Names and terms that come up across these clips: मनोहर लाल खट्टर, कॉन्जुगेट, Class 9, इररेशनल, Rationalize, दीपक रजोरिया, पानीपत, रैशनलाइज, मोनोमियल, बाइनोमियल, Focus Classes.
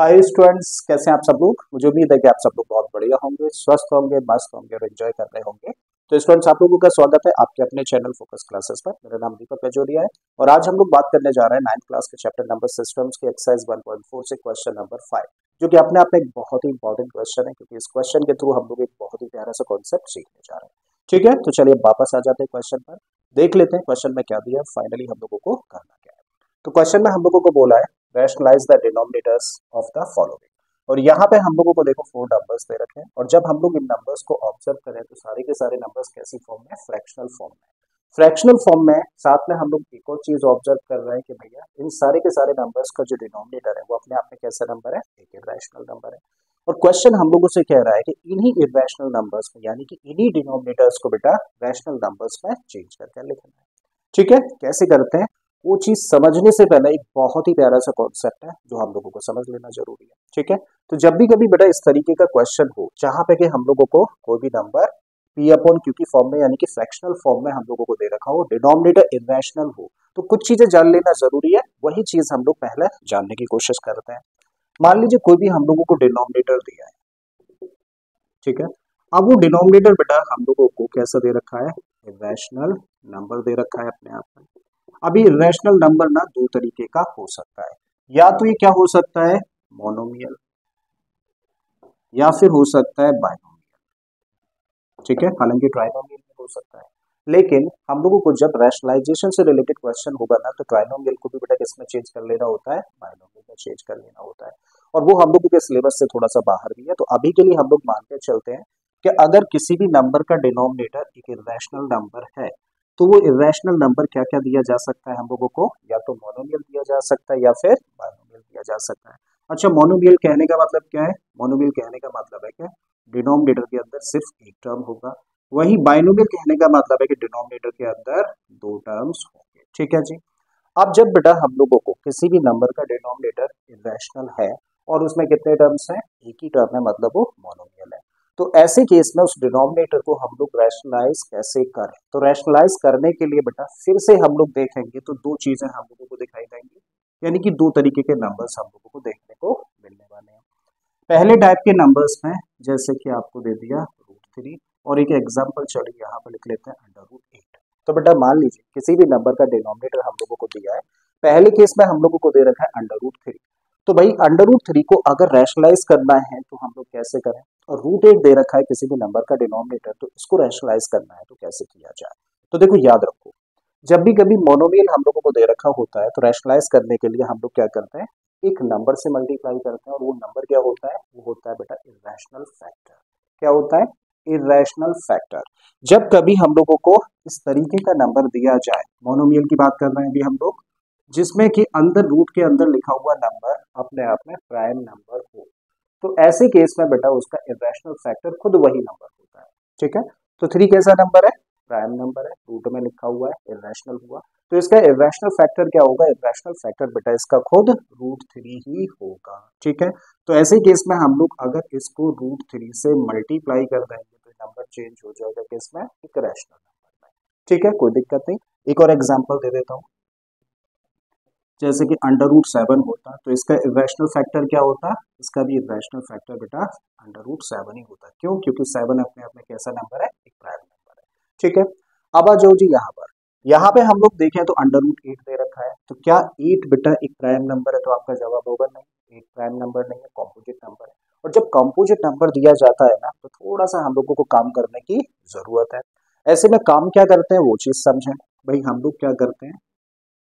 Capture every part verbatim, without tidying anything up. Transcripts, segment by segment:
Hi students, कैसे हैं आप सब लोग। मुझे उम्मीद है कि आप सब लोग बहुत बढ़िया होंगे, स्वस्थ होंगे, मस्त होंगे और एंजॉय कर रहे होंगे। तो स्टूडेंट्स, आप लोगों का स्वागत है आपके अपने चैनल फोकस क्लासेस पर। मेरा नाम दीपक रजोरिया है और आज हम लोग बात करने जा रहे हैं नाइन्थ क्लास के चैप्टर नंबर सिस्टम्स की एक्सरसाइज वन पॉइंट फोर से क्वेश्चन नंबर फाइव, जो कि अपने आप में एक बहुत ही इंपॉर्टेंट क्वेश्चन है, क्योंकि इस क्वेश्चन के थ्रू हम लोग एक बहुत ही प्यारा सा कॉन्सेप्ट सीखने जा रहे हैं। ठीक है, तो चलिए वापस आ जाते हैं क्वेश्चन पर, देख लेते हैं क्वेश्चन में क्या दिया, फाइनली हम लोगों को करना क्या है। तो क्वेश्चन में हम लोगों को बोला है Rationalize the denominators of the following, और यहाँ पे हम लोगों को देखो फोर नंबर्स दे रखे हैं और जब हम लोग इन नंबर्स को ऑब्जर्व करें तो सारे के सारे नंबर्स कैसी फॉर्म में, फ्रैक्शनल फॉर्म में। फ्रैक्शनल फॉर्म में साथ में हम लोग एक और चीज ऑब्जर्व कर रहे हैं कि भैया इन सारे के सारे नंबर्स का जो डिनोमिनेटर है वो अपने आप में कैसा नंबर है, एक इररेशनल नंबर है। और क्वेश्चन हम लोगों से कह रहा है कि इन्हीं इररेशनल नंबर्स में, यानी कि इन्हीं डिनोमिनेटर्स को बेटा रैशनल नंबर्स में चेंज करके लिखना है। ठीक है, कैसे करते हैं वो चीज समझने से पहले एक बहुत ही प्यारा सा कॉन्सेप्ट है जो हम लोगों को समझ लेना जरूरी है। ठीक है, तो जब भी कभी बेटा इस तरीके का क्वेश्चन हो जहां पे कि हम लोगों को कोई भी नंबर पी अपॉन क्यू की फॉर्म में, यानी कि फ्रैक्शनल फॉर्म में हम लोगों को दे रखा हो, डिनोमिनेटर इररेशनल हो, तो कुछ चीजें जान लेना जरूरी है। वही चीज हम लोग पहले जानने की कोशिश करते हैं। मान लीजिए कोई भी हम लोगों को डिनोमिनेटर दिया है, ठीक है। अब वो डिनोमिनेटर बेटा हम लोगों को कैसा दे रखा है, इररेशनल नंबर दे रखा है अपने आप में। अभी रैशनल नंबर ना दो तरीके का हो सकता है, या तो ये क्या हो सकता है, मोनोमियल, या फिर हो सकता है बाइनोमियल। ठीक है, हालांकि ट्राइनोमियल भी हो सकता है, लेकिन हम लोगों को जब रैशनलाइजेशन से रिलेटेड क्वेश्चन होगा ना तो ट्राइनोमियल को भी बेटा किसमें चेंज कर लेना होता है, बाइनोमियल में चेंज कर लेना होता है। और वो हम लोगों के सिलेबस से थोड़ा सा बाहर भी है, तो अभी के लिए हम लोग मानकर चलते हैं कि अगर किसी भी नंबर का डिनोमिनेटर एक इररेशनल नंबर है तो वो इररेशनल नंबर क्या क्या दिया जा सकता है हम लोगों को, या तो मोनोमियल दिया जा सकता है या फिर बाइनोमियल दिया जा सकता है। अच्छा, मोनोमियल कहने का मतलब क्या है, मोनोमियल कहने का मतलब है कि डिनोमिनेटर के अंदर सिर्फ एक टर्म होगा, वही बाइनोमियल कहने का मतलब है कि डिनोमिनेटर के अंदर दो टर्म्स होंगे। ठीक है जी। अब जब बेटा हम लोगों को किसी भी नंबर का डिनोमिनेटर इररेशनल है और उसमें कितने टर्म्स हैं, एक ही टर्म है, मतलब वो मोनोमियल है, तो ऐसे केस में उस डिनोमिनेटर को हम लोग रैशनलाइज कैसे करें। तो रैशनलाइज करने के लिए बेटा फिर से हम लोग देखेंगे तो दो चीजें हम लोगों को दिखाई देंगी, यानी कि दो तरीके के नंबर्स हम लोगों को देखने को मिलने वाले हैं। पहले टाइप के नंबर्स में जैसे कि आपको दे दिया रूट थ्री, और एक एग्जाम्पल चलिए यहाँ पर लिख लेते हैं अंडर रूट एट। तो बेटा मान लीजिए किसी भी नंबर का डिनोमिनेटर हम लोगों को दिया है, पहले केस में हम लोगों को दे रखा है अंडर रूट थ्री, तो भाई अंडर रूट थ्री को अगर रैशनलाइज करना है तो हम लोग कैसे करें। और रूट एट दे रखा है किसी भी नंबर का डिनोमिनेटर, तो इसको रैशनलाइज करना है तो कैसे किया जाए। तो देखो याद रखो, जब भी कभी मोनोमियल हम लोगों को दे रखा होता है तो रैशनलाइज करने के लिए हम लोग क्या करते हैं, एक नंबर से मल्टीप्लाई करते हैं, और वो नंबर क्या होता है, वो होता है बेटा इररेशनल फैक्टर। क्या होता है, इररेशनल फैक्टर। जब कभी हम लोगों को इस तरीके का नंबर दिया जाए, मोनोमियल की बात कर रहे हैं अभी हम लोग, जिसमें कि अंदर रूट के अंदर लिखा हुआ नंबर अपने आप में प्राइम नंबर हो, तो ऐसे केस में बेटा उसका इररेशनल फैक्टर खुद वही नंबर होता है। ठीक है, तो थ्री कैसा नंबर है, प्राइम नंबर है, रूट में लिखा हुआ है, इररेशनल हुआ, तो इसका इररेशनल फैक्टर क्या होगा, इररेशनल फैक्टर बेटा इसका खुद रूट थ्री ही होगा। ठीक है, तो ऐसे केस में हम लोग अगर इसको रूट थ्री से मल्टीप्लाई कर देंगे तो नंबर चेंज हो जाएगा किसमें, एक रैशनल नंबर में। ठीक है, कोई दिक्कत नहीं। एक और एग्जाम्पल दे देता हूँ, जैसे कि अंडर रूट सेवन होता तो इसका इररेशनल फैक्टर क्या होता, इसका भी इररेशनल फैक्टर बेटा अंडर रूट सेवन ही होता। क्यों, क्योंकि सेवन अपने आप में कैसा नंबर है, एक प्राइम नंबर है। ठीक है, अब आ जाओ जी यहाँ पर, यहाँ पे हम लोग देखें तो अंडर रूट एट दे रखा है, तो क्या एट बेटा एक प्राइम नंबर है, तो आपका जवाब होगा नहीं, एट प्राइम नंबर नहीं है, कॉम्पोजिट नंबर है। और जब कॉम्पोजिट नंबर दिया जाता है ना तो थोड़ा सा हम लोगों को काम करने की जरूरत है। ऐसे में काम क्या करते हैं वो चीज़ समझें। भाई हम लोग क्या करते हैं,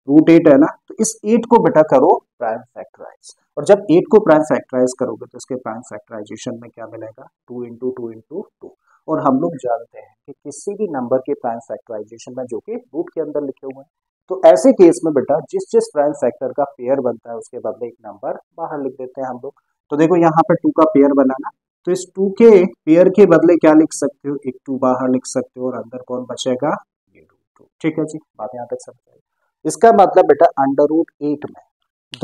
रूट एट है ना, तो इस एट को बेटा करो प्राइम फैक्टराइज, और जब एट को प्राइम फैक्टराइज करोगे तो इसके प्राइम फैक्टराइजेशन में क्या मिलेगा, two into two into two. और हम लोग जानते हैं कि किसी भी नंबर के प्राइम फैक्टराइजेशन में जो कि रूट के अंदर लिखे हुए हैं, तो ऐसे केस में बेटा जिस जिस प्राइम फैक्टर का पेयर बनता है उसके बदले एक नंबर बाहर लिख देते हैं हम लोग। तो देखो यहाँ पर टू का पेयर बनाना, तो इस टू के पेयर के बदले क्या लिख सकते हो, एक टू बाहर लिख सकते हो, और अंदर कौन बचेगा, ये रूट टू। ठीक है जी, बात यहाँ तक समझ आएगी। इसका मतलब बेटा अंडर रूट एट में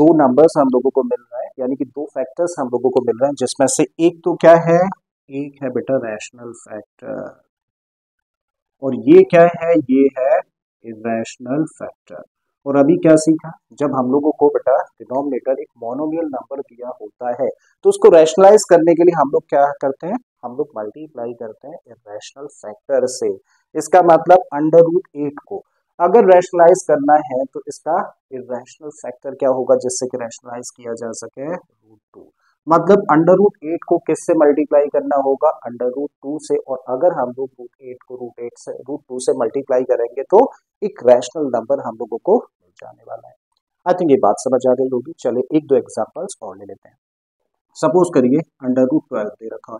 दो नंबर्स हम लोगों को मिल रहे हैं, यानी कि दो फैक्टर्स हम लोगों को मिल रहे हैं, जिसमें से एक तो क्या है, एक है बेटा रैशनल फैक्टर, और ये क्या है, ये है इररेशनल फैक्टर। और अभी क्या सीखा, जब हम लोगों को बेटा डिनोमिनेटर एक मोनोमियल नंबर दिया होता है तो उसको रैशनलाइज करने के लिए हम लोग क्या करते हैं, हम लोग मल्टीप्लाई करते हैं इरेशनल फैक्टर से। इसका मतलब अंडर रूट एट को अगर रैशनलाइज करना है तो इसका इरेशनल फैक्टर क्या होगा जिससे कि रैशनलाइज किया जा सके, रूट टू। मतलब अंडर रूट एट को किससे मल्टीप्लाई करना होगा, अंडर रूट टू से। और अगर हम लोग रूट एट को रूट एट से रूट टू से मल्टीप्लाई करेंगे तो एक रैशनल नंबर हम लोगों को मिल जाने वाला है। आई थिंक ये बात समझ आ गई होगी। चले एक दो एग्जांपल्स और ले लेते हैं। सपोज करिए अंडर रूट ट्वेल्व दे रखा है,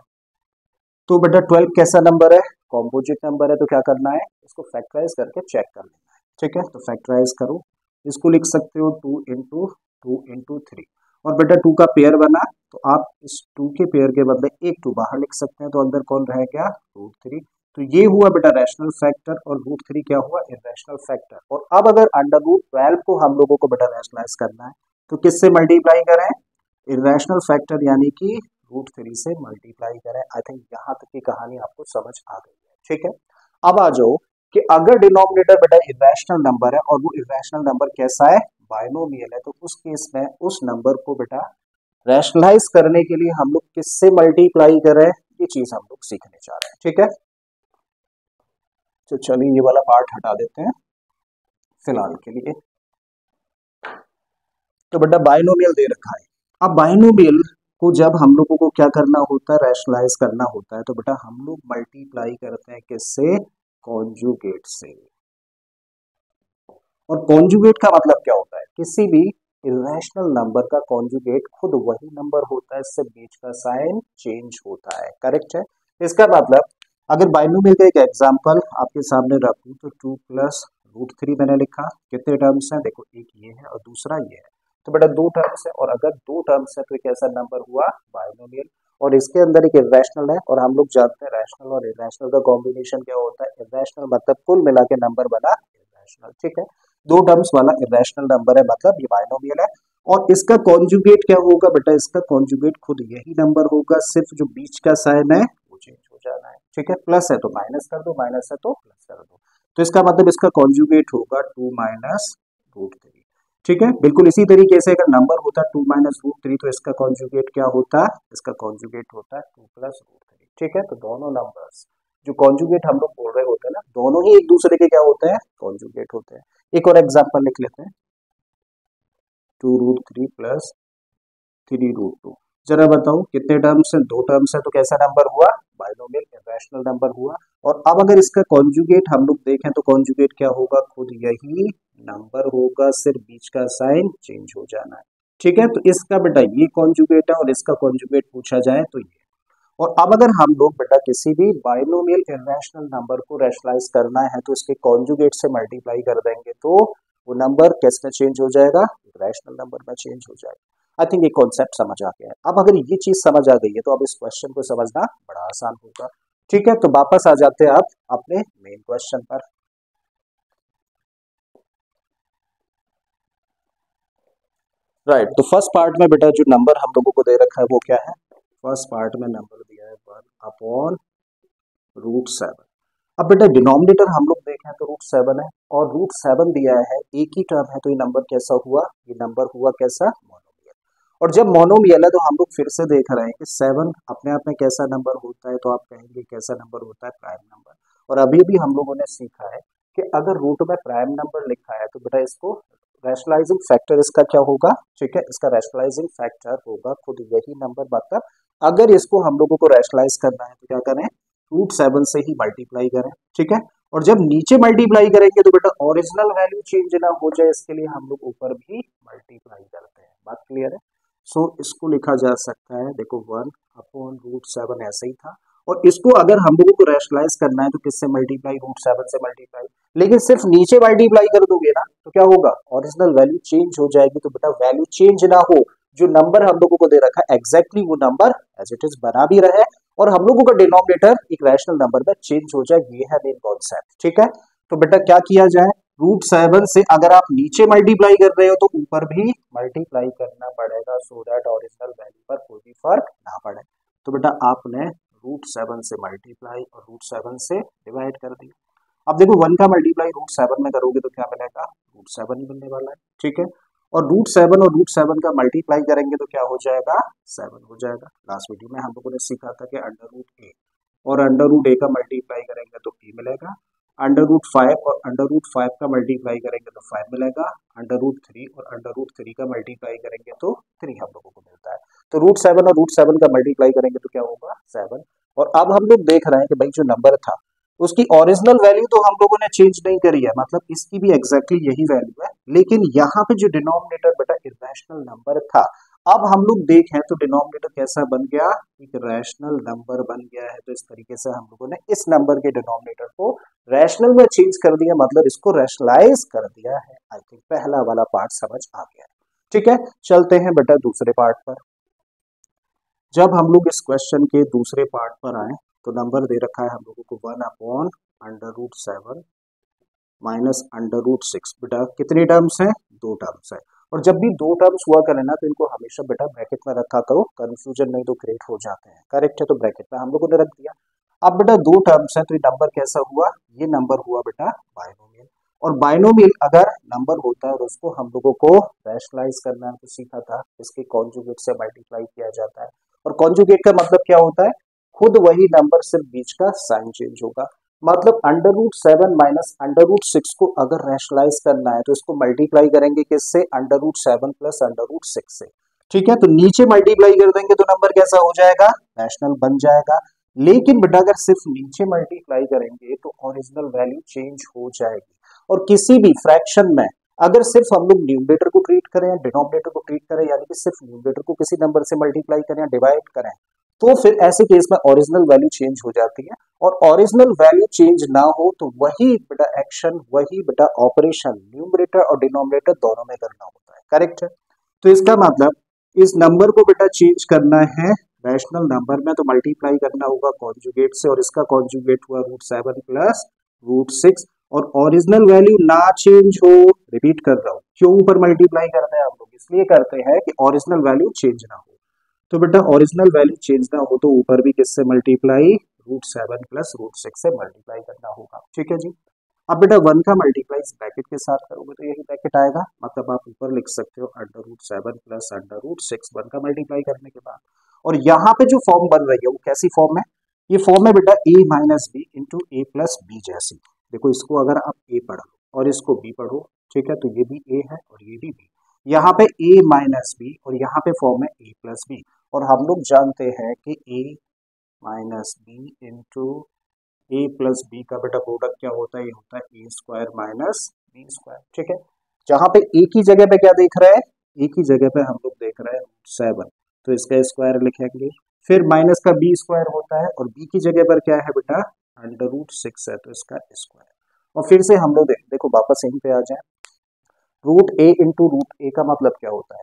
तो बेटा ट्वेल्व कैसा नंबर है, कॉम्पोजिट नंबर है, तो क्या करना है, इसको फैक्टराइज करके चेक कर लेना है। ठीक है, तो फैक्टराइज करो, इसको लिख सकते हो two into two into three, और बेटा टू का पेयर बना तो आप इस टू के पेयर के बदले एक टू बाहर लिख सकते हैं, तो अंदर कौन रह गया, रूट थ्री। तो ये हुआ बेटा रैशनल फैक्टर, और रूट थ्री क्या हुआ, इरेशनल फैक्टर। और अब अगर अंडर रूट ट्वेल्व को हम लोगों को बेटा रैशनलाइज करना है तो किससे मल्टीप्लाई करें, इरेशनल फैक्टर यानी कि रूट थ्री से मल्टीप्लाई करें। आई थिंक यहाँ तक की कहानी आपको समझ आ गई है। ठीक है, अब आ जाओ कि अगर डिनोमिनेटर बेटा इरेशनल नंबर है और वो इरेशनल नंबर कैसा है, बाइनोमियल है, तो उस केस में उस नंबर को बेटा रैशनलाइज करने के लिए हम लोग किससे मल्टीप्लाई करें, ये चीज हम लोग सीखने जा रहे हैं। ठीक है, तो चलिए ये वाला पार्ट हटा देते हैं फिलहाल के लिए। तो बेटा बाइनोमियल दे रखा है, अब बाइनोमियल को जब हम लोगों को क्या करना होता है, रैशनलाइज करना होता है, तो बेटा हम लोग मल्टीप्लाई करते हैं किससे, कॉन्जुगेट से। और कॉन्जुगेट का मतलब क्या होता है, किसी भी इरेशनल नंबर का कॉन्जुगेट खुद वही नंबर होता है, इससे बीच का साइन चेंज होता है। करेक्ट है, इसका मतलब अगर बाइनोमियल का एक एग्जांपल आपके सामने रखूं तो टू प्लस रूट थ्री मैंने लिखा, कितने टर्म्स हैं, देखो एक ये है और दूसरा ये है, तो बेटा दो टर्म्स है, और अगर दो टर्म्स है तो एक ऐसा नंबर हुआ बाइनोमियल, और इसके अंदर एक इरेशनल है, और हम लोग जानते हैं रैशनल और इरेशनल का कॉम्बिनेशन क्या होता है, इरेशनल मतलब कुल मिला के नंबर बना इरेशनल। ठीक है, दो टर्म्स वाला इरेशनल नंबर है, मतलब ये बाइनोमियल है, और इसका कॉन्जुगेट क्या होगा बेटा, इसका कॉन्जुगेट खुद यही नंबर होगा, सिर्फ जो बीच का साइन है वो चेंज हो जाना है। ठीक है, प्लस है तो माइनस कर दो, माइनस है तो प्लस कर दो, तो इसका मतलब इसका कॉन्जुगेट होगा टू माइनस रूट थ्री। ठीक है, बिल्कुल इसी तरीके से अगर नंबर होता है टू माइनस रूट थ्री तो इसका कॉन्जुगेट क्या होता है, इसका कॉन्जुगेट होता है टू प्लस रूट थ्री। ठीक है, तो दोनों नंबर्स जो कॉन्जुगेट हम लोग बोल रहे होते हैं ना, दोनों ही एक दूसरे के क्या होते हैं, कॉन्जुगेट होते हैं। एक और एग्जाम्पल लिख लेते हैं, two root three plus three root two. जरा बताओ कितने टर्म्स हैं, दो टर्म्स हैं, तो कैसा नंबर हुआ, बाइनोमियल इरेशनल नंबर हुआ। और अब अगर इसका कॉन्जुगेट हम लोग देखें तो कॉन्जुगेट क्या होगा, खुद यही नंबर होगा, सिर्फ बीच का साइन चेंज हो जाना है। ठीक है, तो इसका बेटा ये कॉन्जुगेट है और इसका कॉन्जुगेट पूछा जाए तो ये। और अब अगर हम लोग बेटा किसी भी बाइनोमियल इरेशनल नंबर को रैशनलाइज करना है तो इसके कॉन्जुगेट से मल्टीप्लाई कर देंगे तो वो नंबर कैसे चेंज हो जाएगा, इरेशनल नंबर में चेंज हो जाएगा। आई थिंक ये कॉन्सेप्ट समझ आ गया है। अब अगर ये चीज समझ आ गई है तो अब इस क्वेश्चन को समझना बड़ा आसान होगा। ठीक है, तो वापस आ जाते हैं आप अपने मेन क्वेश्चन पर। राइट right, तो फर्स्ट पार्ट में बेटा जो नंबर हम लोगों को दे रखा है वो क्या है, फर्स्ट पार्ट में नंबर दिया है वन अपॉन रूट सेवन। अब बेटा डिनोमिनेटर हम लोग देखें तो रूट सेवन है और रूट सेवन दिया है, एक ही टर्म है, तो ये नंबर कैसा हुआ, ये नंबर हुआ कैसा, मोनोमियल। और जब मोनोमियल है तो हम लोग फिर से देख रहे हैं कि सेवन अपने आप में कैसा नंबर होता है, तो आप कहेंगे कैसा नंबर होता है, प्राइम नंबर। और अभी भी हम लोगों ने सीखा है कि अगर रूट में प्राइम नंबर लिखा है तो बेटा इसको रैशनलाइजिंग फैक्टर इसका क्या होगा, ठीक है, इसका रैशनलाइजिंग फैक्टर होगा खुद यही नंबर। मतलब अगर इसको हम लोगों को रैशनलाइज करना है तो क्या करें, रूट सेवन से ही मल्टीप्लाई करें। ठीक है, और जब नीचे मल्टीप्लाई करेंगे तो बेटा ओरिजिनल वैल्यू चेंज ना हो जाए, इसके लिए हम लोग ऊपर भी मल्टीप्लाई करते हैं। बात क्लियर है। सो so, इसको लिखा जा सकता है, देखो वन अपॉन रूट सेवन ऐसे ही था, और इसको अगर हम लोगों को रैशनलाइज करना है तो किससे मल्टीप्लाई, रूट सेवन से मल्टीप्लाई। लेकिन सिर्फ नीचे मल्टीप्लाई कर दोगे ना तो क्या होगा, ओरिजिनल वैल्यू चेंज हो जाएगी, तो बेटा वैल्यू चेंज ना हो, जो नंबर हम लोगों को दे रखा है एग्जैक्टली वो नंबर एज इट इज बना भी रहे और हम लोगों का डिनोमिनेटर एक रैशनल नंबर में चेंज हो जाए, ये है मेन कॉन्सेप्ट। ठीक है, तो बेटा क्या किया जाए, रूट सेवन से अगर आप नीचे मल्टीप्लाई कर रहे हो तो ऊपर भी मल्टीप्लाई करना पड़ेगा, सो दैट ओरिजिनल वैल्यू पर कोई भी फर्क ना पड़े। तो बेटा आपने रूट सेवन से मल्टीप्लाई और रूट सेवन से डिवाइड कर दिया। अब देखो वन का मल्टीप्लाई रूट सेवन में करोगे तो क्या मिलेगा, रूट सेवन मिलने वाला है, ठीक है। और रूट सेवन और रूट सेवन का मल्टीप्लाई करेंगे तो क्या हो जाएगा, सेवन हो जाएगा। लास्ट वीडियो में हम लोगों ने सीखा था कि अंडर रूट ए और अंडर रूट ए का मल्टीप्लाई करेंगे तो ए मिलेगा, अंडर रूट फाइव और अंडर रूट फाइव का मल्टीप्लाई करेंगे तो फाइव मिलेगा, अंडर रूट थ्री और अंडर रूट थ्री का मल्टीप्लाई करेंगे तो थ्री हम लोगों को मिलता है। तो रूट सेवन और रूट सेवन का मल्टीप्लाई करेंगे तो क्या होगा, सेवन। और अब हम लोग देख रहे हैं कि भाई जो नंबर था उसकी ओरिजिनल वैल्यू तो हम लोगों ने चेंज नहीं करी है, मतलब इसकी भी एग्जैक्टली exactly यही वैल्यू है, लेकिन यहाँ पे जो डिनोमिनेटर बेटा इरेशनल नंबर था, अब हम लोग देखें तो डिनोमिनेटर कैसा बन गया, एक रैशनल नंबर बन गया है। तो इस तरीके से हम लोगों ने इस नंबर के डिनोमिनेटर को रैशनल में चेंज कर दिया, मतलब इसको रैशनलाइज कर दिया है। आई थिंक पहला वाला पार्ट समझ आ गया है, ठीक है। चलते हैं बेटा दूसरे पार्ट पर। जब हम लोग इस क्वेश्चन के दूसरे पार्ट पर आए तो नंबर दे रखा है हम लोगों को one upon under root seven minus under root six. बेटा कितने टर्म्स हैं, दो टर्म्स हैं, और जब भी दो टर्म्स हुआ करें ना तो इनको हमेशा बेटा ब्रैकेट में रखा करो, कंफ्यूजन नहीं तो क्रिएट हो जाते हैं, करेक्ट है। तो ब्रैकेट में हम लोगों ने रख दिया। अब बेटा दो टर्म्स हैं तो ये नंबर कैसा हुआ, ये नंबर हुआ बेटा बाइनोमियल, और बाइनोमियल अगर नंबर होता है और उसको हम लोगों को रैशनलाइज करना है तो सीखा था इसके कॉन्जुगेट से मल्टीप्लाई किया जाता है, और कॉन्जुगेट का मतलब क्या होता है, खुद वही नंबर सिर्फ बीच का साइन चेंज होगा। मतलब under root seven minus under root six को अगर रैशनलाइज करना है तो इसको मल्टीप्लाई करेंगे किससे, under root seven plus under root six से, ठीक है। तो नीचे मल्टीप्लाई कर देंगे तो नंबर कैसा हो जाएगा, रैशनल बन जाएगा। लेकिन बेटा अगर सिर्फ नीचे मल्टीप्लाई करेंगे तो ओरिजिनल वैल्यू चेंज हो जाएगी। और किसी भी फ्रैक्शन में अगर सिर्फ हम लोग न्यूमरेटर को ट्रीट करें या डिनोमिनेटर को ट्रीट करें, यानी कि सिर्फ न्यूमरेटर को किसी नंबर से मल्टीप्लाई करें या डिवाइड करें, तो फिर ऐसे केस में ओरिजिनल वैल्यू चेंज हो जाती है। और ओरिजिनल वैल्यू चेंज ना हो तो वही बेटा एक्शन, वही बेटा ऑपरेशन न्यूमरेटर और डिनोमिनेटर दोनों में करना होता है, करेक्ट है। तो इसका मतलब इस नंबर को बेटा चेंज करना है रैशनल नंबर में तो मल्टीप्लाई करना होगा कॉन्जुगेट से, और इसका कॉन्जुगेट हुआ root seven plus root six. और ओरिजिनल वैल्यू ना चेंज हो, रिपीट कर रहा हूँ, क्यों ऊपर मल्टीप्लाई करते हैं आप लोग, इसलिए करते हैं कि ओरिजिनल वैल्यू चेंज ना हो। तो बेटा ओरिजिनल वैल्यू चेंज ना हो तो ऊपर भी किससे multiply, root seven plus root six से मल्टीप्लाई करना होगा, ठीक है जी। अब बेटा वन का मल्टीप्लाई इस ब्रैकेट के साथ करोगे तो यही ब्रैकेट आएगा, मतलब आप ऊपर लिख सकते हो under root seven plus under root six one का मल्टीप्लाई करने के बाद। और यहाँ पे जो फॉर्म बन रही है वो कैसी फॉर्म है, ये फॉर्म है बेटा a minus B into A plus B जैसी। देखो इसको अगर आप ए पढ़ो और इसको बी पढ़ो, ठीक है, तो ये भी ए है और ये भी बी, यहाँ पे a माइनस बी और यहाँ पे फॉर्म है a प्लस बी। और हम लोग जानते हैं कि a minus B into A plus B का बेटा प्रोडक्ट क्या होता है, ये होता है a square minus B square, ठीक है। जहाँ पे a की जगह पे क्या देख रहे हैं, a की जगह पे हम लोग देख रहे हैं सेवन, तो इसका स्क्वायर लिखेंगे, फिर माइनस का बी स्क्वायर होता है, और b की जगह पर क्या है बेटा अंडर रूट सिक्स है तो इसका स्क्वायर। और फिर से हम लोग देख देखो वापस यहीं पे आ जाए, root a into root a का मतलब क्या होता है,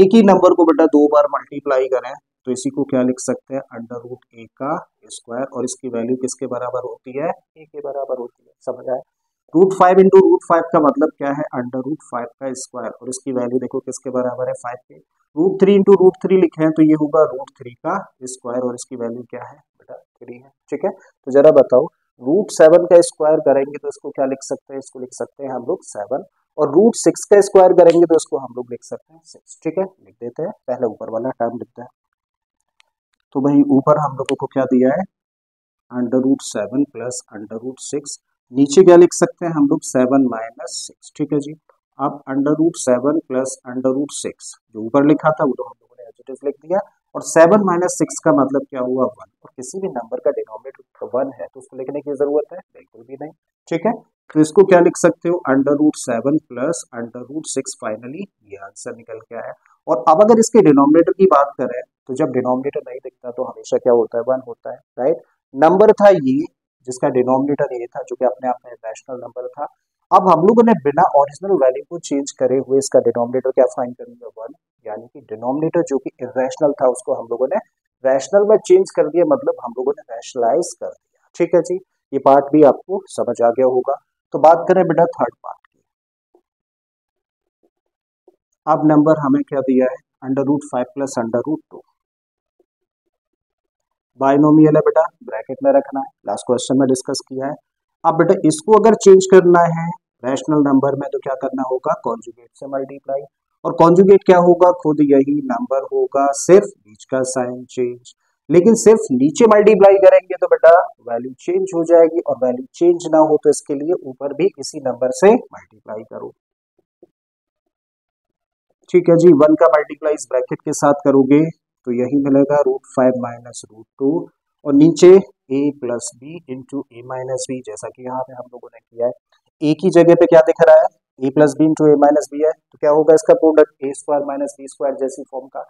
एक ही नंबर को बेटा दो बार मल्टीप्लाई करें तो इसी को क्या लिख सकते हैं, अंडर रूट ए का स्क्वायर, और इसकी वैल्यू किसके बराबर होती है, ए के बराबर होती है, समझ आए। Root five into root five का मतलब क्या है, अंडर रूट फाइव का स्क्वायर, और इसकी वैल्यू देखो किसके बराबर है, फाइव के। Root three into root three लिखे हैं तो ये होगा रूट थ्री का स्क्वायर, और इसकी वैल्यू क्या है बेटा थ्री है, ठीक है। तो जरा बताओ रूट सेवन का स्क्वायर करेंगे तो इसको क्या लिख सकते हैं, इसको लिख सकते हैं हम लोग सेवन, और रूट सिक्स का स्क्वायर करेंगे तो इसको हम लोग लिख सकते हैं सिक्स, ठीक है। लिख देते हैं, पहले ऊपर वाला टर्म लिखते हैं। तो भाई ऊपर हम लोगों को क्या दिया है, under root seven plus under root six, नीचे क्या लिख सकते हैं हम लोग, सेवन माइनस सिक्स, ठीक है जी। अब under root seven plus under root six जो ऊपर लिखा था वो तो हम लोगों ने एडजेक्टिव लिख दिया, और सेवन माइनस सिक्स का मतलब क्या हुआ, वन। और किसी भी नंबर का डिनोमिनेटर वन है तो उसको लिखने की जरूरत है, बिल्कुल भी नहीं, ठीक है। तो इसको क्या लिख सकते हो, under root seven plus under root six, finally ये आंसर निकल के आया। और अब अगर इसके डिनोमिनेटर की बात करें तो जब डिनोमिनेटर नहीं दिखता तो हमेशा क्या होता है, वन होता है, राइट। नंबर था ये जिसका डिनोमिनेटर ये था, जो कि अपने आप में रैशनल नंबर था। अब हम लोगों ने बिना ओरिजिनल वैल्यू को चेंज करे हुए इसका डिनोमिनेटर क्या फाइंड करेंगे, वन, यानी कि डिनोमिनेटर जो कि इरेशनल था उसको हम लोगों ने रैशनल में चेंज कर दिया, मतलब हम लोगों ने रैशनलाइज कर दिया, ठीक है जी। ये पार्ट भी आपको समझ आ गया होगा। तो बात करें बेटा थर्ड पार्ट की। अब नंबर हमें क्या दिया है, under root five plus under root two, बाइनोमियल है बेटा, ब्रैकेट में रखना है, लास्ट क्वेश्चन में डिस्कस किया है। अब बेटा इसको अगर चेंज करना है रैशनल नंबर में तो क्या करना होगा, कॉन्जुगेट से मल्टीप्लाई, और कॉन्जुगेट क्या होगा, खुद यही नंबर होगा, सिर्फ बीच का साइन चेंज। लेकिन सिर्फ नीचे मल्टीप्लाई करेंगे तो बेटा वैल्यू चेंज हो जाएगी, और वैल्यू चेंज ना हो तो इसके लिए ऊपर भी इसी नंबर से मल्टीप्लाई करो। ठीक है जी, वन का मल्टीप्लाई इस ब्रैकेट के साथ करोगे तो यही मिलेगा root five minus root two, और नीचे a plus B into A minus B, जैसा कि यहाँ पे हम लोगों ने किया है। ए की जगह पे क्या दिख रहा है, a plus B into A minus B है, तो क्या होगा इसका प्रोडक्ट ए स्क्वायर माइनस बी स्क्वायर जैसी फॉर्म का।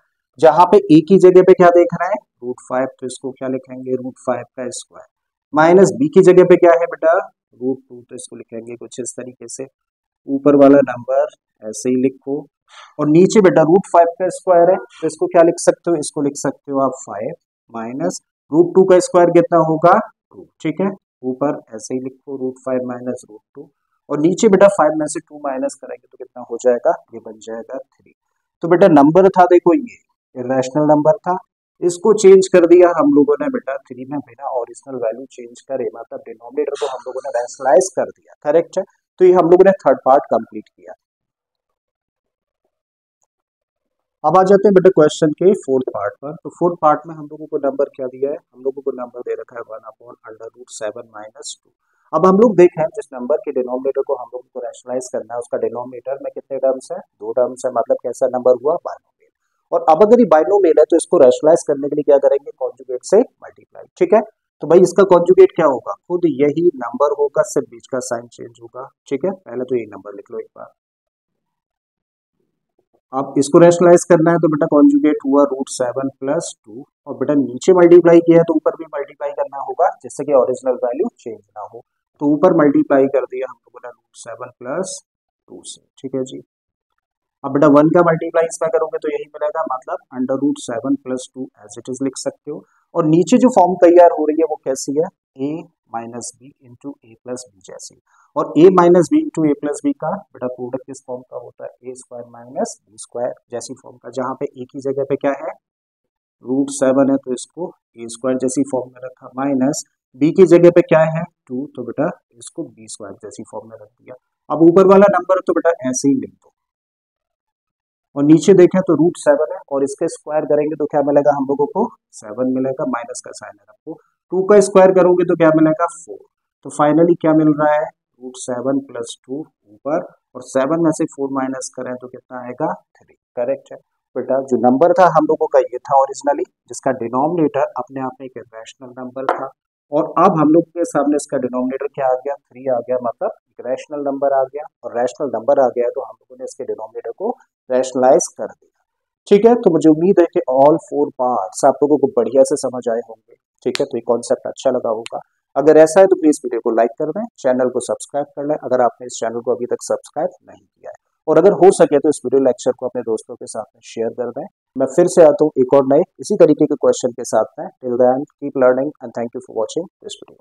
जहाँ पे ए की जगह पे क्या देख रहा है, रूट फाइव, तो इसको क्या लिखेंगे, रूट फाइव का स्क्वायर, माइनस बी की जगह पे क्या है बेटा, रूट टू, तो इसको लिखेंगे कुछ इस तरीके से। ऊपर वाला नंबर ऐसे ही लिखो, और नीचे बेटा रूट फाइव का स्क्वायर है तो इसको क्या लिख सकते हो, इसको लिख सकते हो आप फाइव माइनस रूट टू का स्क्वायर कितना होगा, टू। ठीक है, ऊपर ऐसे ही लिखो root five minus root two, और नीचे बेटा फाइव में से टू माइनस करेंगे तो कितना हो जाएगा, ये बन जाएगा थ्री। तो बेटा नंबर था, देखो ये इरेशनल नंबर था, इसको चेंज कर दिया हम लोगों ने बेटा थ्री में बिना ओरिजिनल वैल्यू चेंज करे, मतलब डिनोमिनेटर को हम लोगों ने रैशनलाइज कर दिया। करेक्ट है, तो ये हम लोगों ने थर्ड पार्ट कंप्लीट किया। अब आ जाते हैं बेटा क्वेश्चन के फोर्थ पार्ट पर। तो फोर्थ पार्ट में हम लोगों को नंबर क्या दिया है, हम लोगों को नंबर दे रखा है one upon under root seven minus two. अब हम लोग देखें जिस नंबर के डिनोमिनेटर को हम लोगों को रैशनलाइज करना है उसका डिनोमिनेटर में कितने टर्म्स है, दो टर्म्स है, मतलब कैसा नंबर हुआ, बाइनोमियल। और अब अगर ये बाइनोमियल है तो इसको रैशनलाइज करने के लिए क्या करेंगे, कॉन्जुगेट से मल्टीप्लाई। ठीक है, तो भाई इसका कॉन्जुगेट क्या होगा, खुद यही नंबर होगा, सिर्फ बीच का साइन चेंज होगा। ठीक है, पहले तो ये नंबर लिख लो एक बार। अब इसको रैशनलाइज करना है तो बेटा कॉन्जुगेट हुआ रूट सेवन प्लस टू, और बेटा नीचे मल्टीप्लाई किया है तो ऊपर भी मल्टीप्लाई करना होगा जिससे कि ओरिजिनल वैल्यू चेंज ना हो। तो ऊपर मल्टीप्लाई कर दिया हम लोगों ने रूट सेवन प्लस टू से। ठीक है जी, अब बेटा वन का मल्टीप्लाई इसमें करोगे तो यही मिलेगा, मतलब under root seven plus two as it is लिख सकते हो। और नीचे जो फॉर्म तैयार हो रही है वो कैसी है, a minus B into A plus B जैसी, और a minus B into A plus B का बेटा प्रोडक्ट किस फॉर्म का होता है, a square minus B square जैसी फॉर्म का। जहाँ पे ए की जगह पे क्या है, रूट सेवन है तो इसको ए स्क्वायर जैसी फॉर्म में रखा, माइनस बी की जगह पे क्या है टू, तो बेटा इसको बी स्क्वायर जैसी फॉर्म में रख दिया। अब ऊपर वाला नंबर तो बेटा ऐसे ही लिख दो, और नीचे देखें तो रूट सेवन है और इसका स्क्वायर करेंगे तो क्या मिलेगा हम लोगों को, सेवन मिलेगा, माइनस का साइन है आपको, टू का स्क्वायर करोगे तो क्या मिलेगा, फोर। तो फाइनली क्या मिल रहा है, रूट सेवन प्लस टू ऊपर, और सेवन में से फोर माइनस करें तो कितना आएगा, थ्री। करेक्ट है बेटा, जो नंबर था हम लोगों का ये था ओरिजिनली, जिसका डिनोमिनेटर अपने आप में एक रैशनल नंबर था, और अब हम लोग के सामने इसका डिनोमिनेटर क्या आ गया, थ्री आ गया, मतलब एक रैशनल नंबर आ गया, और रैशनल नंबर आ गया तो हम लोगों ने इसके डिनोमिनेटर को रैशनलाइज कर दिया। ठीक है, तो मुझे उम्मीद है कि ऑल फोर पार्ट्स आप लोगों को बढ़िया से समझ आए होंगे। ठीक है, तो ये कॉन्सेप्ट अच्छा लगा होगा, अगर ऐसा है तो प्लीज़ वीडियो को लाइक कर दें, चैनल को सब्सक्राइब कर लें अगर आपने इस चैनल को अभी तक सब्सक्राइब नहीं किया है, और अगर हो सके तो इस वीडियो लेक्चर को अपने दोस्तों के साथ में शेयर कर दें। मैं फिर से आता हूँ एक और नए इसी तरीके के क्वेश्चन के साथ में। Till then keep learning and thank you for watching this video.